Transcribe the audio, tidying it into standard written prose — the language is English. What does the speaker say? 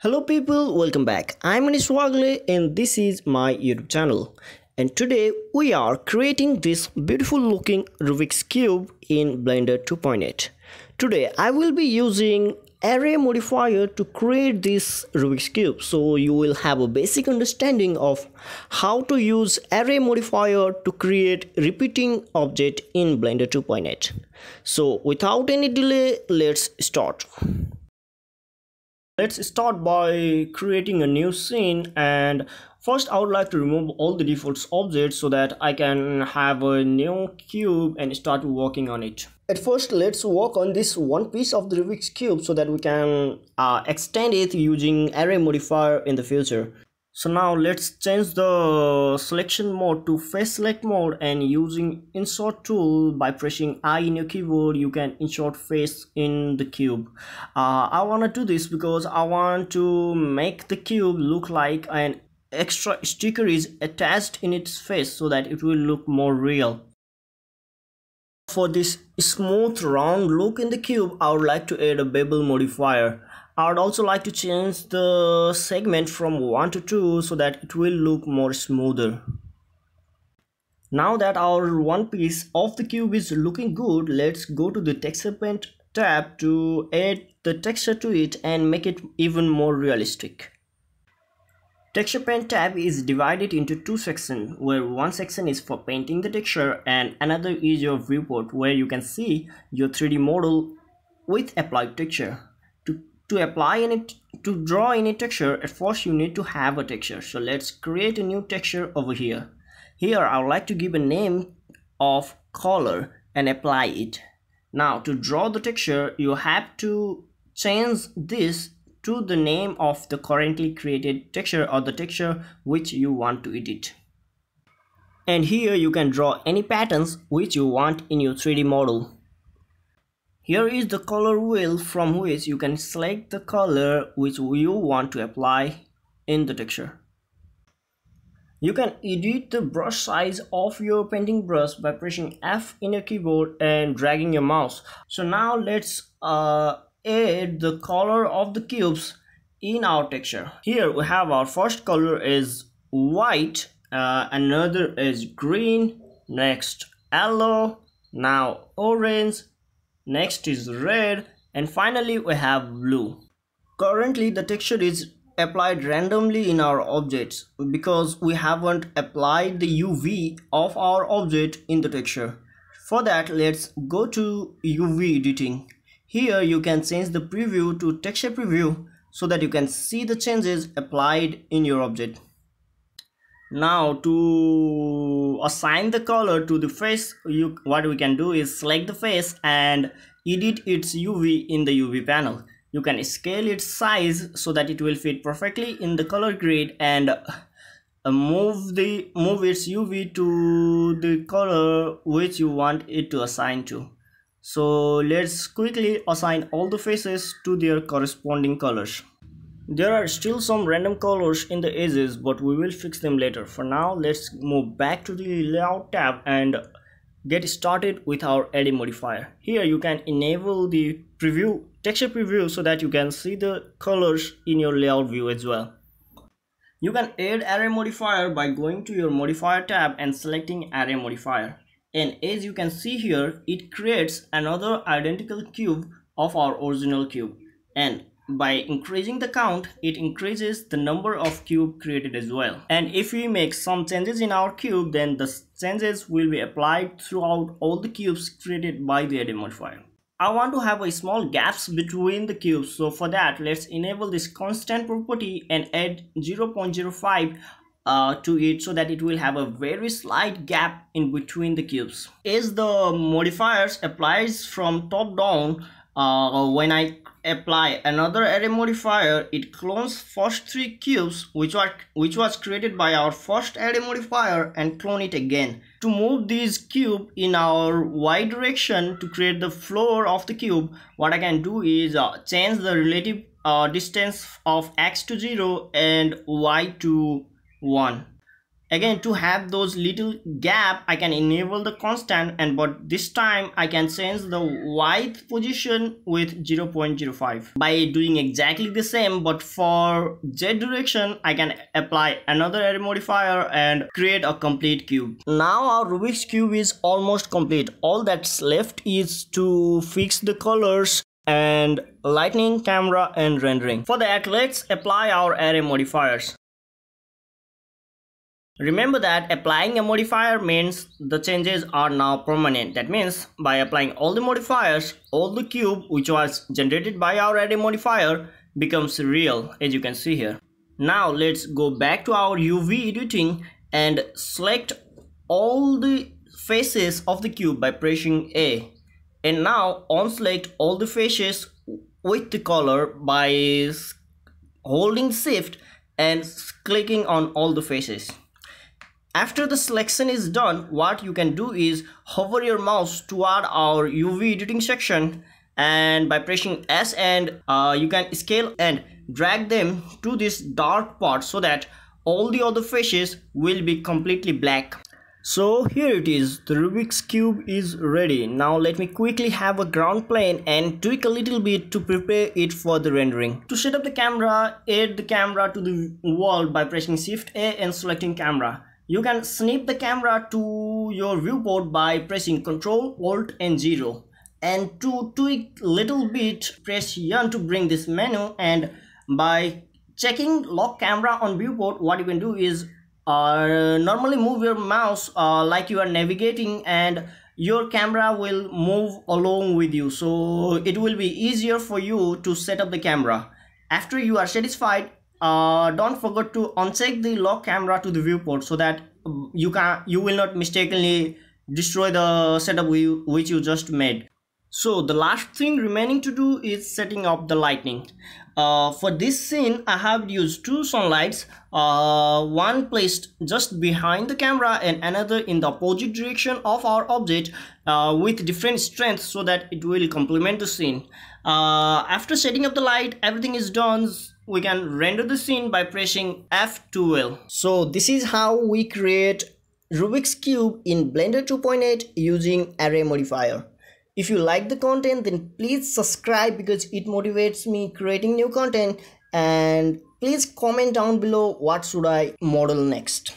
Hello people, welcome back. I'm Anish Wagle and this is my YouTube channel. And today we are creating this beautiful looking Rubik's Cube in Blender 2.8. Today I will be using Array Modifier to create this Rubik's Cube. So you will have a basic understanding of how to use Array Modifier to create repeating object in Blender 2.8. So without any delay, let's start. Let's start by creating a new scene, and first I would like to remove all the default objects so that I can have a new cube and start working on it. At first, let's work on this one piece of the Rubik's Cube so that we can extend it using Array Modifier in the future. So now let's change the selection mode to face select mode, and using insert tool by pressing I in your keyboard you can insert face in the cube. I want to do this because I want to make the cube look like an extra sticker is attached in its face so that it will look more real. For this smooth round look in the cube, I would like to add a bevel modifier. I would also like to change the segment from 1 to 2 so that it will look more smoother. Now that our one piece of the cube is looking good, let's go to the texture paint tab to add the texture to it and make it even more realistic. Texture paint tab is divided into two sections, where one section is for painting the texture and another is your viewport, where you can see your 3D model with applied texture. To apply to draw any texture, at first you need to have a texture. So let's create a new texture over here. Here I would like to give a name of color and apply it. Now to draw the texture, you have to change this to the name of the currently created texture or the texture which you want to edit. And here you can draw any patterns which you want in your 3D model. Here is the color wheel from which you can select the color which you want to apply in the texture. You can edit the brush size of your painting brush by pressing F in your keyboard and dragging your mouse. So now let's add the color of the cubes in our texture. Here we have our first color is white, another is green, next yellow, now orange, next is red, and finally we have blue. Currently the texture is applied randomly in our objects because we haven't applied the UV of our object in the texture. For that, let's go to UV editing. Here you can change the preview to texture preview so that you can see the changes applied in your object. Now to assign the color to the face, what we can do is select the face and edit its UV in the UV panel. You can scale its size so that it will fit perfectly in the color grid, and move its UV to the color which you want it to assign to. So let's quickly assign all the faces to their corresponding colors. There are still some random colors in the edges, but we will fix them later. For now, let's move back to the layout tab and get started with our Array Modifier. Here you can enable the preview, texture preview, so that you can see the colors in your layout view as well. You can add Array Modifier by going to your Modifier tab and selecting Array Modifier. And as you can see here, it creates another identical cube of our original cube, and by increasing the count, it increases the number of cubes created as well. And if we make some changes in our cube, then the changes will be applied throughout all the cubes created by the Array Modifier. I want to have a small gaps between the cubes, so for that, let's enable this constant property and add 0.05 to it so that it will have a very slight gap in between the cubes. As the modifiers applies from top down, when I apply another array modifier, it clones first three cubes which was created by our first array modifier and clone it again. To move this cube in our y direction to create the floor of the cube, what I can do is change the relative distance of x to 0 and y to 1. Again, to have those little gap, I can enable the constant, and but this time I can change the width position with 0.05 by doing exactly the same, but for Z direction I can apply another array modifier and create a complete cube. Now our Rubik's cube is almost complete. All that's left is to fix the colors and lighting, camera and rendering. For that, let's apply our array modifiers. Remember that applying a modifier means the changes are now permanent. That means by applying all the modifiers, all the cube which was generated by our array modifier becomes real, as you can see here. Now let's go back to our UV editing and select all the faces of the cube by pressing A. And now unselect all the faces with the color by holding Shift and clicking on all the faces. After the selection is done, what you can do is hover your mouse toward our UV editing section, and by pressing S and you can scale and drag them to this dark part so that all the other faces will be completely black. So here it is, the Rubik's cube is ready. Now let me quickly have a ground plane and tweak a little bit to prepare it for the rendering. To set up the camera, add the camera to the wall by pressing Shift A and selecting camera. You can snap the camera to your viewport by pressing Ctrl, Alt and 0. And to tweak little bit, press N to bring this menu, and by checking lock camera on viewport, what you can do is normally move your mouse like you are navigating, and your camera will move along with you, so it will be easier for you to set up the camera. After you are satisfied, don't forget to uncheck the lock camera to the viewport so that you will not mistakenly destroy the setup which you just made. So the last thing remaining to do is setting up the lighting. For this scene I have used two sunlights, one placed just behind the camera and another in the opposite direction of our object with different strengths so that it will complement the scene. After setting up the light, everything is done. We can render the scene by pressing F to will. So this is how we create Rubik's Cube in Blender 2.8 using Array Modifier. If you like the content, then please subscribe because it motivates me creating new content, and please comment down below what should I model next.